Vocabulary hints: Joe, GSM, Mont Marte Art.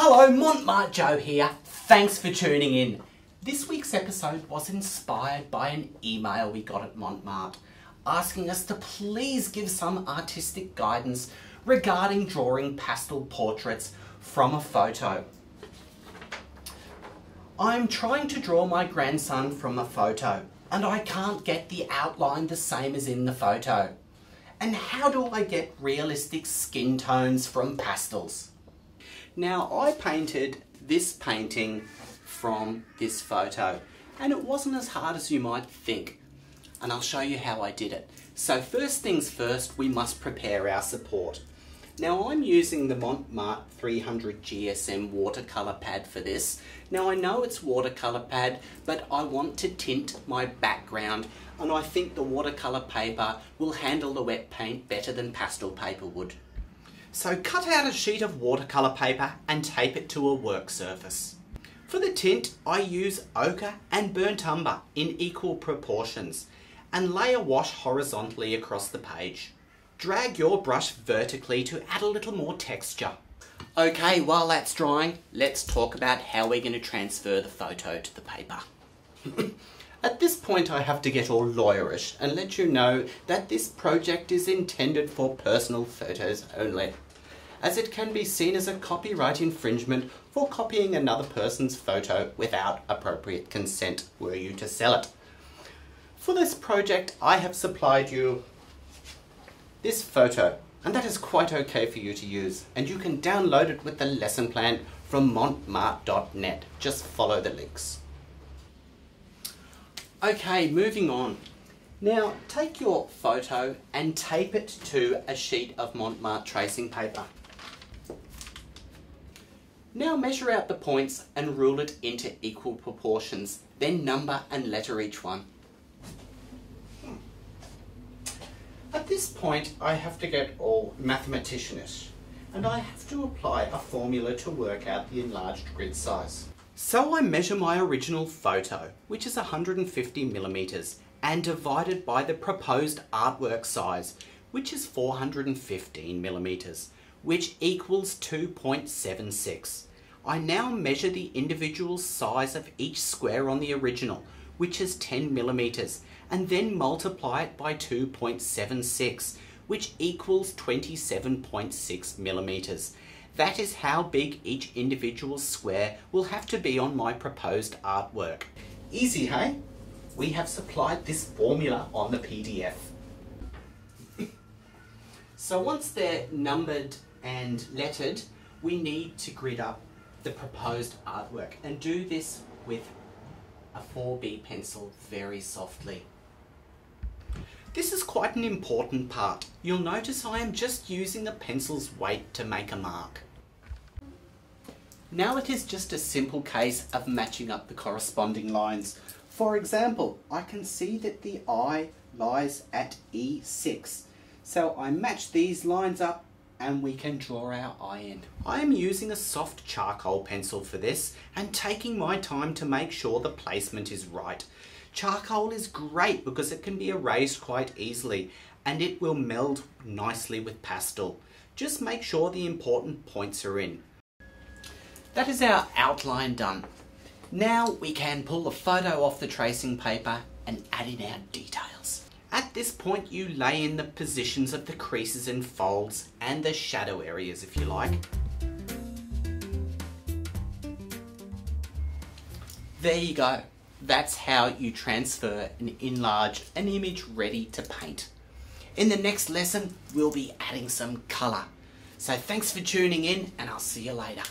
Hello, Mont Marte Joe here. Thanks for tuning in. This week's episode was inspired by an email we got at Mont Marte asking us to please give some artistic guidance regarding drawing pastel portraits from a photo. I'm trying to draw my grandson from a photo and I can't get the outline the same as in the photo. And how do I get realistic skin tones from pastels? Now, I painted this painting from this photo and it wasn't as hard as you might think, and I'll show you how I did it. So first things first, we must prepare our support. Now I'm using the Mont Marte 300 GSM watercolor pad for this. Now I know it's watercolor pad, but I want to tint my background, and I think the watercolor paper will handle the wet paint better than pastel paper would. So cut out a sheet of watercolor paper and tape it to a work surface. For the tint, I use ochre and burnt umber in equal proportions and lay a wash horizontally across the page. Drag your brush vertically to add a little more texture. Okay, while that's drying, let's talk about how we're going to transfer the photo to the paper. At this point, I have to get all lawyerish and let you know that this project is intended for personal photos only, as it can be seen as a copyright infringement for copying another person's photo without appropriate consent were you to sell it. For this project, I have supplied you this photo, and that is quite okay for you to use, and you can download it with the lesson plan from montmarte.net. Just follow the links. Okay, moving on. Now take your photo and tape it to a sheet of Mont Marte tracing paper. Now measure out the points and rule it into equal proportions, then number and letter each one. At this point I have to get all mathematicianish, and I have to apply a formula to work out the enlarged grid size. So I measure my original photo, which is 150 millimeters, and divided by the proposed artwork size, which is 415 millimeters, which equals 2.76. I now measure the individual size of each square on the original, which is 10 millimeters, and then multiply it by 2.76, which equals 27.6 millimeters. That is how big each individual square will have to be on my proposed artwork. Easy, hey? We have supplied this formula on the PDF. So once they're numbered and lettered, we need to grid up the proposed artwork, and do this with a 4B pencil very softly. This is quite an important part. You'll notice I am just using the pencil's weight to make a mark. Now it is just a simple case of matching up the corresponding lines. For example, I can see that the eye lies at E6. So I match these lines up and we can draw our eye in. I am using a soft charcoal pencil for this and taking my time to make sure the placement is right. Charcoal is great because it can be erased quite easily and it will meld nicely with pastel. Just make sure the important points are in. That is our outline done. Now we can pull the photo off the tracing paper and add in our details. At this point you lay in the positions of the creases and folds and the shadow areas if you like. There you go. That's how you transfer and enlarge an image ready to paint. In the next lesson we'll be adding some colour. So thanks for tuning in, and I'll see you later.